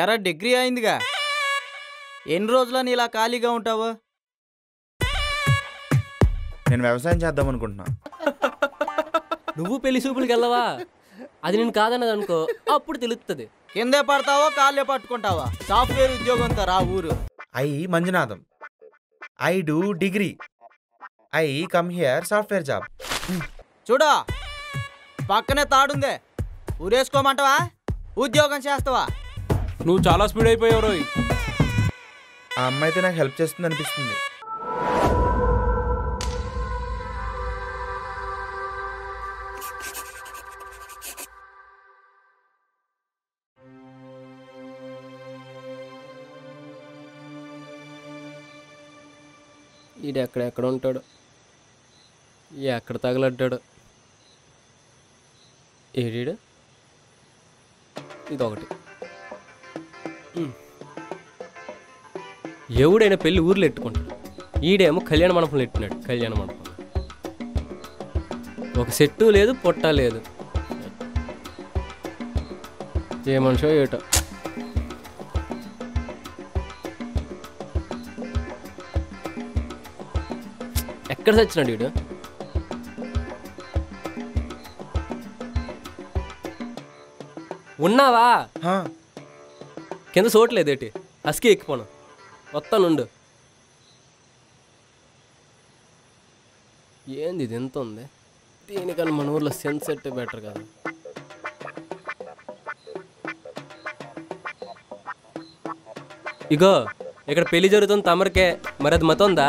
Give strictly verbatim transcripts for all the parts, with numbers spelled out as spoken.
ఎరా డిగ్రీ అయిందిగా ఎన్ని రోజులని ఇలా ఖాళీగా ఉంటావు? నేను వ్యాపారం చేద్దాం అనుకుంటున్నా. నువ్వు పెళ్లి చూపులకు వెళ్ళవా? అది నేను కాదన్నది అనుకో, అప్పుడు తెలుస్తుంది. కిందే పడతావో కాళ్ళే పట్టుకుంటావా? సాఫ్ట్వేర్ ఉద్యోగంతో రా ఊరు. I Manjunatham, I do degree, I come here software job. చూడా పక్కనే తాడుందే, ఊరేసుకోమంటావా? ఉద్యోగం చేస్తావా? నువ్వు చాలా స్పీడ్ అయిపోయావు రోయ్. ఆ అమ్మాయి అయితే నాకు హెల్ప్ చేస్తుంది అనిపిస్తుంది. ఈడ ఎక్కడెక్కడ ఉంటాడు, ఎక్కడ తగలడ్డాడు ఏడీడు. ఇదొకటి ఎవడైనా పెళ్ళి ఊర్లో ఎట్టుకుంటాడు, ఈడేమో కళ్యాణ మండపంలో ఎట్టినాడు. కళ్యాణ మండపం ఒక సెట్టు లేదు, పొట్ట లేదు, ఏ మనిషో ఏటో. ఎక్కడ తెచ్చినాడు వీడు? ఉన్నావా? కింద చోట్లేదేటి? అస్కి ఎక్కిపోను, వస్తానుండు. ఏంది ఇది ఎంత ఉంది? దీనికన్నా మన ఊర్లో సెన్సెట్ బెటర్ కదా. ఇగో ఇక్కడ పెళ్లి జరుగుతుంది తమరికే, మరి అది మతుందా?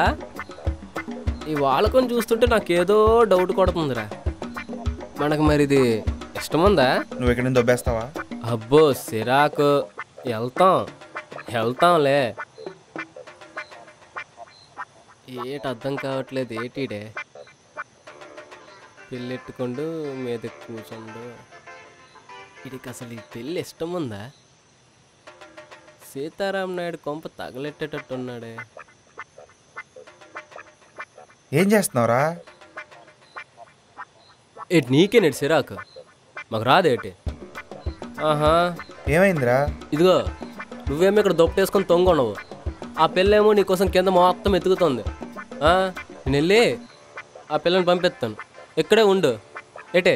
ఈ వాళ్ళకొని చూస్తుంటే నాకేదో డౌట్ కొడుతుందిరా. మనకు మరి ఇది ఇష్టముందా? నువ్వు ఎక్కడ దొబ్బేస్తావా? అబ్బో సిరాకు, వెళ్తాం వెళ్తాంలే. ఏటి అర్థం కావట్లేదు ఏటీడే. పెళ్ళెట్టుకోండు మీద కూర్చోండు. ఇడికి అసలు ఈ పెళ్ళి ఇష్టముందా? సీతారాం నాయుడు కొంప తగలెట్టేటట్టున్నాడే. ఏం చేస్తున్నావురా? ఏటి నీకే నేటి సిరాకు, మాకు రాదేటి. ఆహా ఏమైందిరా? ఇదిగో నువ్వేమో ఇక్కడ దొప్పేసుకొని తొంగొనవు, ఆ పిల్లేమో నీకోసం కింద మొత్తం ఎత్తుకుతుంది. నేను వెళ్ళి ఆ పిల్లని పంపిస్తాను, ఇక్కడే ఉండు. ఏటే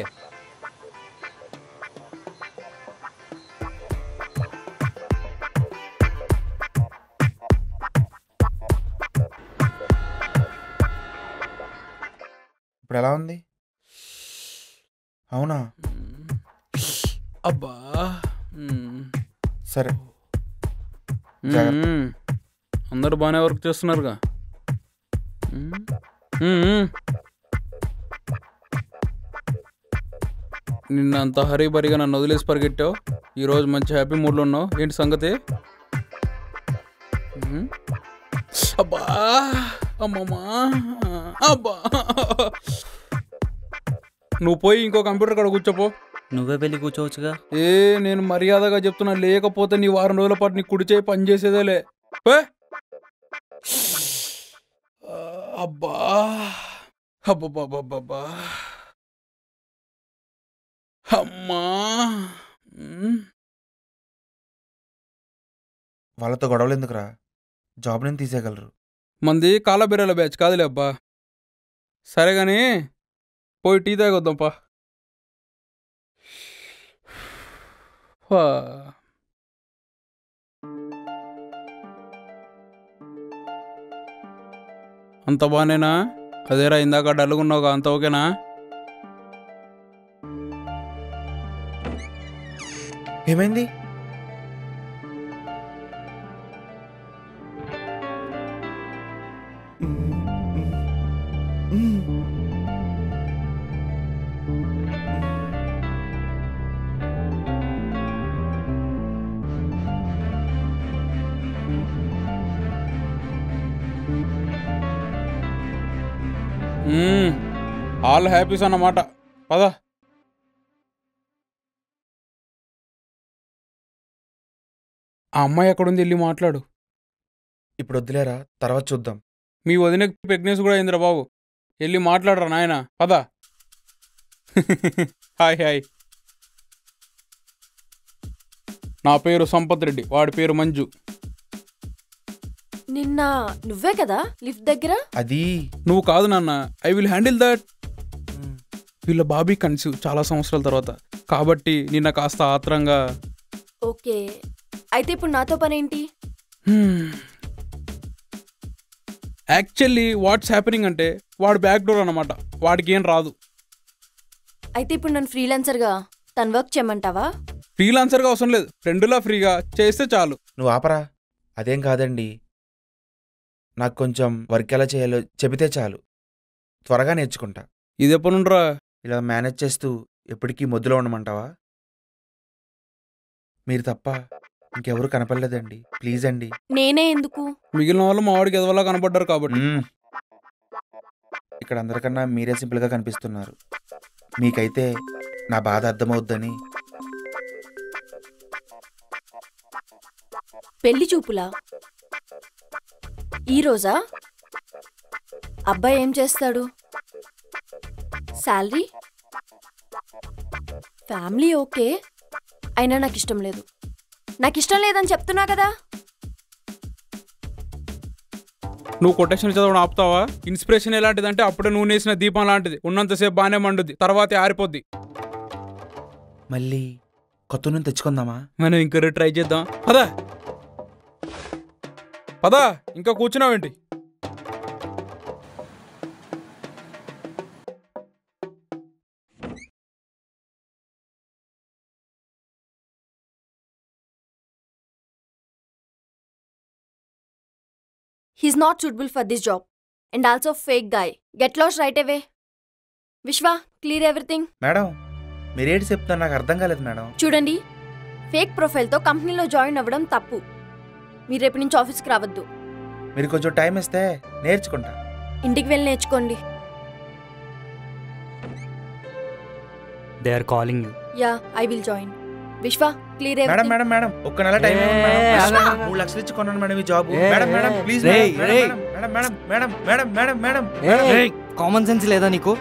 ఇప్పుడు ఎలా ఉంది? అవునా? అబ్బా సరే. అందరు బాగానే వర్క్ చేస్తున్నారుగా. నిన్న అంత హరీ బరీగా నన్ను వదిలేసి పరిగెట్టావు, ఈరోజు మంచి హ్యాపీ మూడ్లో ఉన్నావు. ఏంటి సంగతి? అబ్బా అమ్మమ్మా అబ్బా. నువ్వు పోయి ఇంకో కంప్యూటర్ కాడ కూర్చోపో. నువ్వే వెళ్ళి కూర్చోవచ్చుగా. ఏ నేను మర్యాదగా చెప్తున్నా, లేకపోతే నీ వారం రోజుల పాటు నీ కుడిచే పని చేసేదేలే. అబ్బా అబ్బా అమ్మా. వాళ్ళతో గొడవలు ఎందుకురా? జాబ్ నేను తీసేయగలరు. మంది కాలబిరాల బ్యాచ్ కాదులే. అబ్బా సరే కానీ పోయి టీ తాగొద్దాంపా. అంత బానేనా? అదేరా ఇందాక డల్లుగున్నావుగా, అంత ఓకేనా? ఏమైంది? ఆల్ హ్యాపీస్ అన్నమాట. పదా ఆ అమ్మాయి ఎక్కడుంది వెళ్ళి మాట్లాడు. ఇప్పుడు వద్దులేరా, తర్వాత చూద్దాం. మీ వదినకి ప్రెగ్నెన్సీ కూడా అయిందిరా బాబు, వెళ్ళి మాట్లాడరా నాయన. పదా. Hi hi. నా పేరు సంపత్ రెడ్డి, వాడి పేరు మంజు. నిన్న నువ్వే కదా లిఫ్ట్ దగ్గర? అది నువ్వు కాదు నాన్న, ఐ విల్ హ్యాండిల్ దట్. వీళ్ళ బాబీ కన్సీవ్ చాలా సంవత్సరాల తర్వాత కాబట్టి నిన్న కాస్త ఆత్రంగా. ఓకే, అయితే ఇప్పుడు నాతో పనేంటి? యాక్చువల్లీ వాట్స్ హ్యాపెనింగ్ అంటే వాడు బ్యాక్ డోర్ అన్నమాట, వాడికి ఏం రాదు. అయితే ఇప్పుడు నన్ను ఫ్రీలాన్సర్గా తన వర్క్ చేయమంటావా? ఫ్రీలాన్సర్గా అవసరం లేదు, ఫ్రెండ్లా ఫ్రీగా చేస్తే చాలు. నువ్వు ఆపరా. అదేం కాదండి, నాకు కొంచెం వర్క్ ఎలా చేయాలో చెబితే చాలు, త్వరగా నేర్చుకుంటా. ఇది ఎప్పుడుండ్రా ఇలా మేనేజ్ చేస్తూ ఎప్పటికీ మొద్దులో ఉండమంటావా? మీరు తప్ప ఇంకెవరు కనపడలేదండి, ప్లీజ్ అండి. నేనే ఎందుకు, మిగిలిన వాళ్ళు మా వాడికి ఎదవలా కనపడ్డారు కాబట్టి. ఇక్కడ అందరికన్నా మీరే సింపుల్గా కనిపిస్తున్నారు, మీకైతే నా బాధ అర్థమవుద్దని. పెళ్లి చూపులా ఈరోజా? అబ్బాయి ఏం చేస్తాడు? శాలరీ? ఫ్యామిలీ ఓకే, అయినా నాకు ఇష్టం లేదు. నాకు ఇష్టం లేదని చెప్తున్నా కదా. నువ్వు కొటేషన్ చదవడం ఆపుతావా? ఇన్స్పిరేషన్ ఎలాంటిదంటే అప్పుడే నువ్వు నేసిన దీపం లాంటిది, ఉన్నంతసేపు బాగానే మండుద్ది, తర్వాత ఆరిపోద్ది. మళ్ళీ కొత్త నూనె తెచ్చుకుందామా? మనం ఇంకో ట్రై చేద్దాం. పదా పదా, ఇంకా కూర్చున్నావేంటి? He's not suitable for this job and also fake guy. Get lost right away. Vishwa, clear everything. Madam, మీరు ఏం చెప్తున్నా నాకు అర్థం కాలేదు మేడం. చూడండి, ఫేక్ ప్రొఫైల్ తో కంపెనీలో జాయిన్ అవ్వడం తప్పు. మీరు రేపు నుంచి ఆఫీస్కి రావద్దు. మీరు కొంచెం టైం ఇస్తే నేర్చుకుంటా. ఇంటికి వెళ్ళి నేర్చుకోండి. They are calling you. Yeah, I will join. Vishwa, clear everything. Madam, madam, madam. ఒక్క నెల టైం ఇవ్వండి మేడం. మూడు లక్షలు ఇచ్చి కొన్నాను మేడం ఈ job. Madam, madam, please madam, madam, madam, madam, madam, madam, madam. ఏయ్, కామన్ సెన్స్ లేదా నీకు?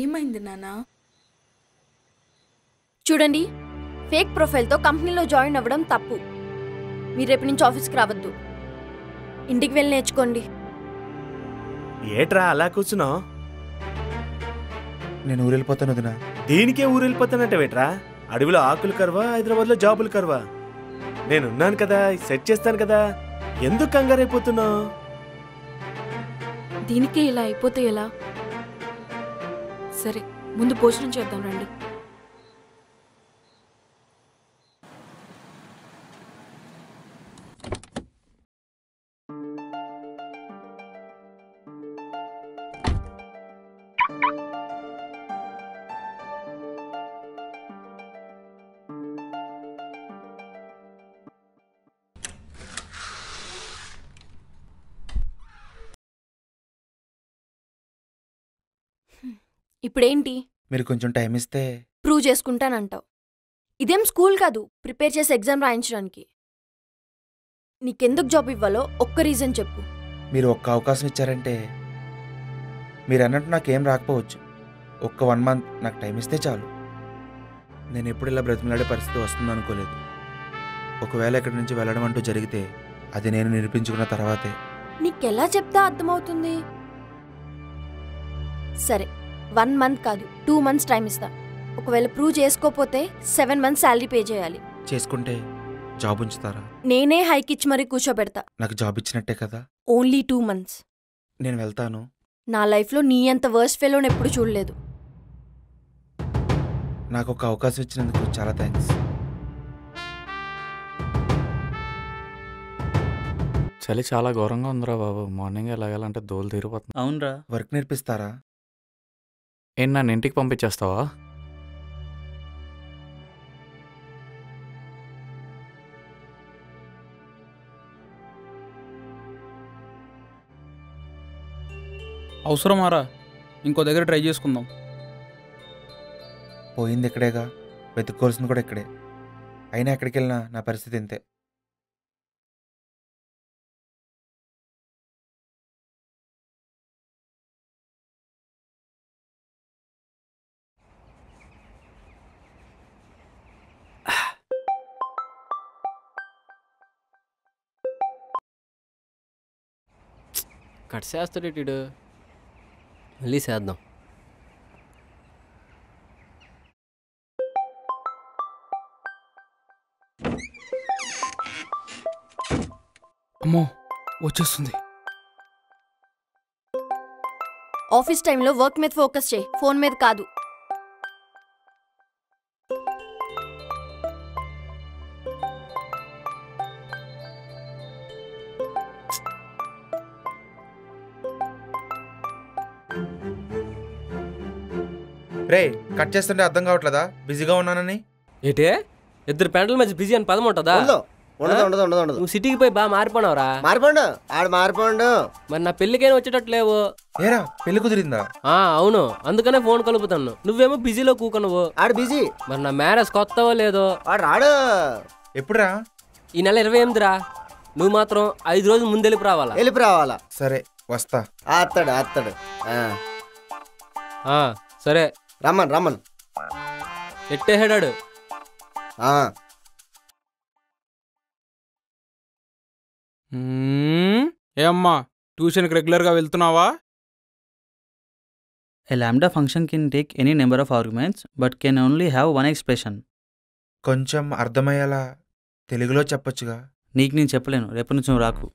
ఏమైంది నాన్న? చూడండి, ఫేక్ ప్రొఫైల్ తో కంపెనీలో జాయిన్ అవ్వడం తప్పు. మీరు రేపు నుంచి ఆఫీస్కి రావద్దు. ఇంటికి వెళ్ళి నేర్చుకోండి. ఏట్రా అలా కూర్చున్నావు? నేను ఊరెళ్ళిపోతాను వదినా. దీనికే ఊరెళ్ళిపోతానంటే వేట్రా? అడవిలో ఆకులు కర్వా, హైదరాబాద్లో జాబులు కర్వా. నేనున్నాను కదా, సెట్ చేస్తాను కదా, ఎందుకు కంగారు అయిపోతున్నావు? దీనికే ఇలా అయిపోతే ఎలా? సరే, ముందు భోజనం చేద్దాం రండి. ఇప్పుడేంటి? మీరు కొంచెం టైం ఇస్తే ప్రూవ్ చేసుకుంటానంటావు. ఇదేం స్కూల్ కాదు ప్రిపేర్ చేసి ఎగ్జామ్ రాయించడానికి. నీకెందుకు జాబ్ ఇవ్వాలో ఒక్క రీజన్ చెప్పు. మీరు ఒక్క అవకాశం ఇచ్చారంటే, మీరు అన్నట్టు నాకేం రాకపోవచ్చు, ఒక్క వన్ మంత్ నాకు టైం ఇస్తే చాలు. నేను ఎప్పుడు ఇలా బ్రతిమలాడే పరిస్థితి వస్తుంది అనుకోలేదు. ఒకవేళ ఇక్కడి నుంచి వెళ్ళడం అంటూ జరిగితే అది నేను నిరూపించుకున్న తర్వాతే. నీకెలా చెప్తా అర్థమవుతుంది? సరే, వన్ మంత్ కాదు టూ మంత్స్ టైం ఇస్తా. ఒకవేళ ప్రూవ్ చేసుకోపోతే సెవెన్ మంత్స్ శాలరీ పే చేయాలి. చేసుకుంటే జాబ్ ఉంచుతారా? నేనే హైక్ ఇచ్చి మరీ కూర్చోబెడతా. నాకు జాబ్ ఇచ్చినట్టే కదా. ఓన్లీ టూ మంత్స్ నేను వెళ్తాను. నా లైఫ్లో నీ అంత వర్స్ట్ ఫెలోని ఎప్పుడు చూడలేదు. నాకు ఒక అవకాశం ఇచ్చినందుకు చాలా థ్యాంక్స్. చలి చాలా ఘోరంగా ఉందిరా బాబు, మార్నింగ్ ఎలాగలంటే దోలు తీరిపోతుంది. అవునరా, వర్క్ నేర్పిస్తారా? ఏం నన్ను ఇంటికి పంపించేస్తావా? అవసరమారా? ఇంకో దగ్గర ట్రై చేసుకుందాం. పోయింది ఇక్కడేగా, వెతుక్కోవాల్సింది కూడా ఇక్కడే. అయినా ఎక్కడికి వెళ్ళినా నా పరిస్థితి ఇంతే. కట్ చేస్తాడేటిడు మళ్ళీ చేద్దాం. అమ్మో వచ్చేస్తుంది. ఆఫీస్ టైంలో వర్క్ మీద ఫోకస్ చేయి, ఫోన్ మీద కాదు. రే కట్ చేస్తుంటే అర్థం కావట్లేదా బిజీగా ఉన్నానని? ఏంటే ఇద్దరు పెంటల మధ్య బిజీ అని పదం ఉంటుందా? నువ్వు సిటీకి పోయి బాగా మారిపోనావురా. మారిపోండు ఆడు మారిపోండు. మరి నా పెళ్ళికైనా వచ్చేటట్టు లేవు. ఏరా పెళ్లి కుదిరిందా? అవును, అందుకనే ఫోన్ కలుపుతాను. నువ్వేమో బిజీలో కూకున్నావు. ఆడు బిజీ. మరి నా మ్యారేజ్ కొత్తవో లేదో? ఆడు ఎప్పుడురా? ఈ నెల ఇరవై ఎనిమిదిరా. నువ్వు మాత్రం ఐదు రోజులు ముందు వెళ్ళిపు రావాలా. వెళ్ళిపు రావాలా? సరే వస్తా. అత్తడు అత్తడు. సరే రమ్మన్ రమ్మన్. ఎట్టేసాడాడు. ఏ అమ్మా ట్యూషన్కి రెగ్యులర్గా వెళ్తున్నావా? A lambda function can take any number of arguments but can only have one expression. కొంచెం అర్థమయ్యేలా తెలుగులో చెప్పొచ్చుగా. నీకు నేను చెప్పలేను, రేపు నుంచి రాకు.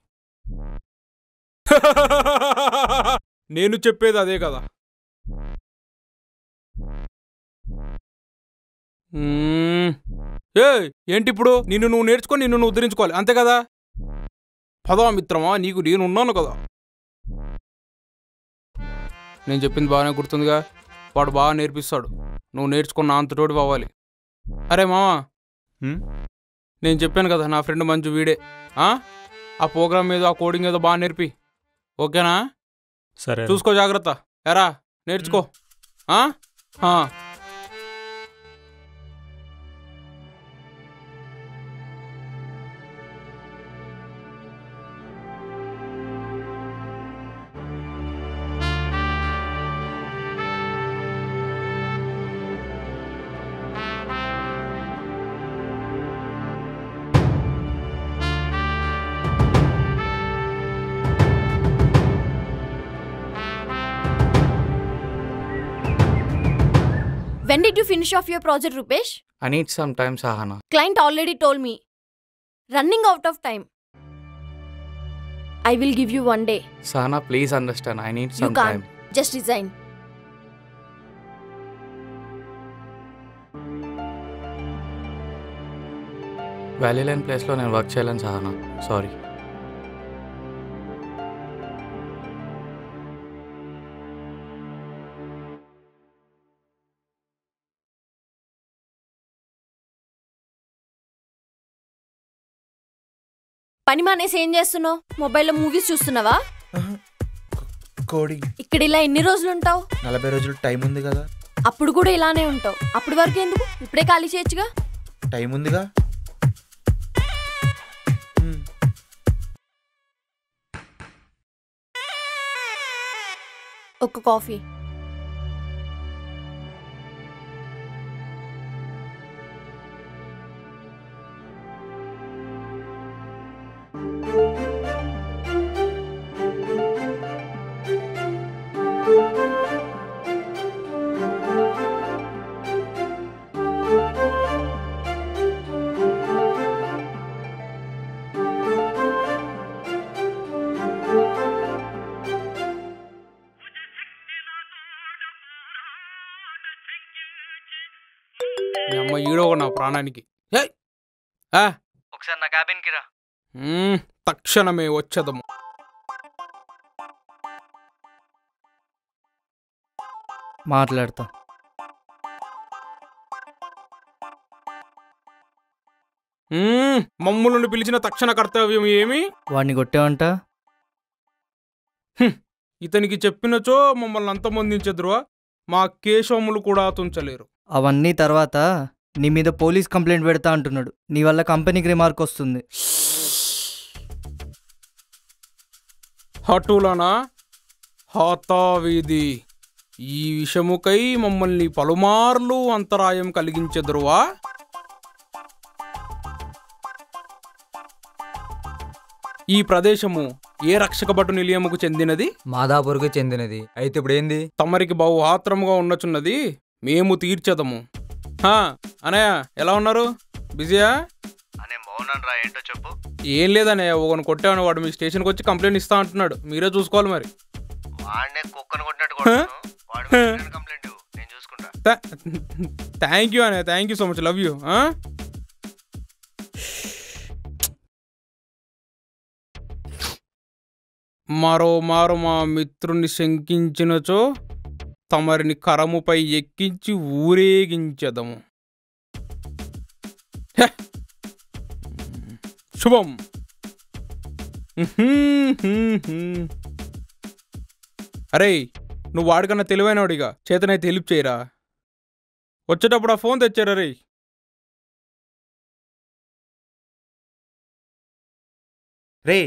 నేను చెప్పేది అదే కదా. ఏ ఏంటి ఇప్పుడు? నిన్ను నువ్వు నేర్చుకొని నిన్ను నువ్వు ఉద్ధరించుకోవాలి అంతే కదా. పదా మిత్రమా, నీకు నేను ఉన్నాను కదా. నేను చెప్పింది బాగానే గుర్తుందిగా. వాడు బాగా నేర్పిస్తాడు, నువ్వు నేర్చుకున్న అంతటోటి అవ్వాలి. అరే మామా, నేను చెప్పాను కదా నా ఫ్రెండ్ మంచు వీడే. ఆ ప్రోగ్రామ్ ఏదో ఆ కోడింగ్ ఏదో బాగా నేర్పి. ఓకేనా? సరే చూసుకో జాగ్రత్త. ఎరా నేర్చుకో. When did you finish off your project, Rupesh? I need some time, Sahana. Client already told me. Running out of time. I will give you one day. Sahana, please understand. I need some time. You can't. Just resign. Valley Line place lo nenu work cheyalanu Sahana. Sorry. పని మానేసి ఏం చేస్తున్నావు? మొబైల్లో movies చూస్తున్నావా? ఇక్కడ ఇలా ఎన్ని రోజులు ఉంటావు? నలభై రోజులు టైం ఉంది కదా. అప్పుడు కూడా ఇలానే ఉంటావు? అప్పుడు వరకు ఎందుకు, ఇప్పుడే ఖాళీ చేయొచ్చుగా. టైం ఉందిగా. ఒక కాఫీ. ప్రాణానికి ఒకసారి నా క్యాబిన్కి రా. తక్షణమే వచ్చేదము. మాట్లాడతా. మమ్ములను పిలిచిన తక్షణ కర్తవ్యం ఏమి? వాడిని కొట్టేవంట. ఇతనికి చెప్పినచో మమ్మల్ని అంతమొందించదురా. మా కేశవములు కూడా తుంచలేరు. అవన్నీ తర్వాత. నీ మీద పోలీస్ కంప్లైంట్ పెడతా అంటున్నాడు. నీ వల్ల కంపెనీకి రిమార్క్ వస్తుంది. హటులనా హతావిధి, ఈ విషముకై మమ్మల్ని పలుమార్లు అంతరాయం కలిగించెదరువా? ఈ ప్రదేశము ఏ రక్షక భటు నిలయముకు చెందినది? మాదాపూర్కు చెందినది. అయితే ఇప్పుడు ఏంది? తమరికి బహుహాత్రముగా ఉన్నచున్నది మేము తీర్చదము. హా అనయ్య, ఎలా ఉన్నారు? బిజీయా? నేను బాగున్నాను రా, ఏంటో చెప్పు. ఏం లేదనయ్య, ఒకని కొట్టాను, వాడు మీ స్టేషన్కి వచ్చి కంప్లైంట్ ఇస్తా అంటున్నాడు, మీరే చూసుకోవాలి మరి. వాడినే కుక్కను కొట్టినట్టు కొడతాను, వాడి మీద కంప్లైంట్ ఇవ్వు, నేను చూసుకుంటా. థ్యాంక్ యూ అనయ్య, thank you so much, love you. మరో మారు మా మిత్రుని శంకించినచో తమరిని కరముపై ఎక్కించి ఊరేగించదము. శుభం. అరే నువ్వు వాడికన్నా తెలివైనవాడిగా చేతనైతే హెల్ప్ చేయరా. వచ్చేటప్పుడు ఆ ఫోన్ తెచ్చారా? రే రే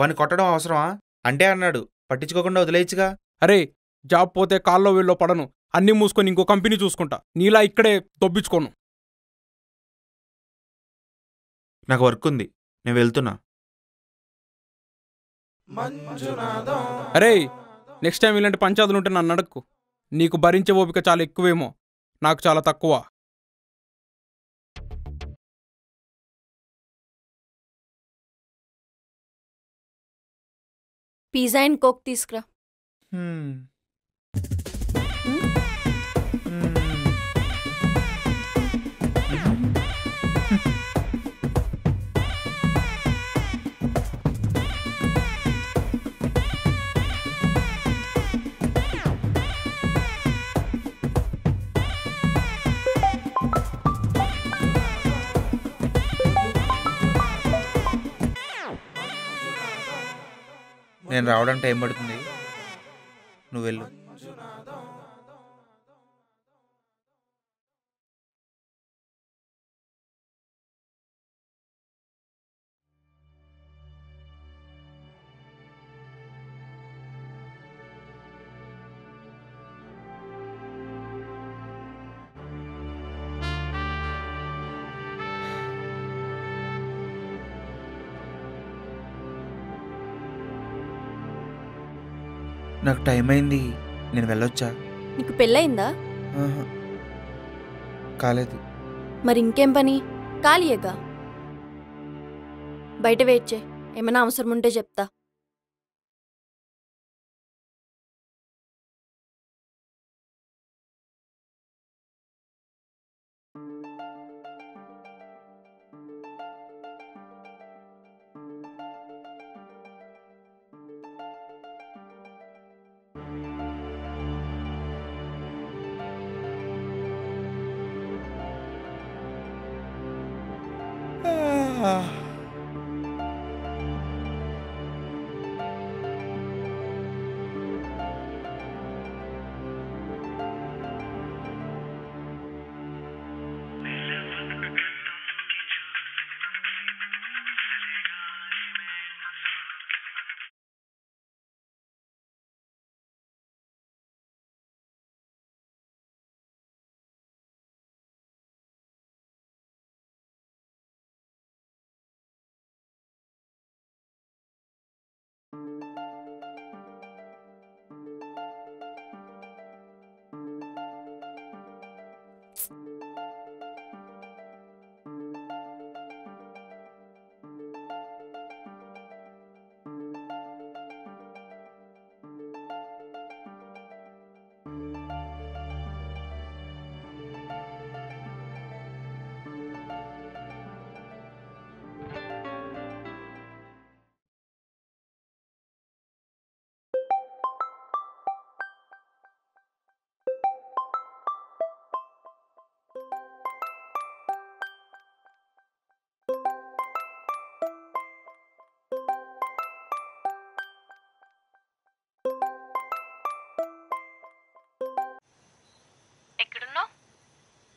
వాడిని కొట్టడం అవసరమా అంటే అన్నాడు, పట్టించుకోకుండా వదిలేయచ్చుగా. అరే జాబ్ పోతే కాల్లో వీళ్ళో పడను, అన్నీ మూసుకొని ఇంకో కంపెనీ చూసుకుంటా, నీలా ఇక్కడే దొబ్బించుకోను. నాకు వర్క్ ఉంది, నేను వెళ్తున్నా. అరే నెక్స్ట్ టైం ఇలాంటి పంచాయతీలు ఉంటే నన్ను అడక్కు. నీకు భరించే ఓపిక చాలా ఎక్కువేమో, నాకు చాలా తక్కువ. పిజ్జా అండ్ కోక్ తీసుకురా. నేను రావడానికి టైం పడుతుంది, నువ్వు వెళ్ళు. నాకు టైం అయింది, నేను వెళ్ళొచ్చా? నీకు పెళ్ళయిందా? కాలేదు. మరి ఇంకేం పని? ఖాళీయేగా, బయట వెయిట్ చేయి, ఏమైనా అవసరం ఉంటే చెప్తా.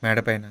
మేడపైన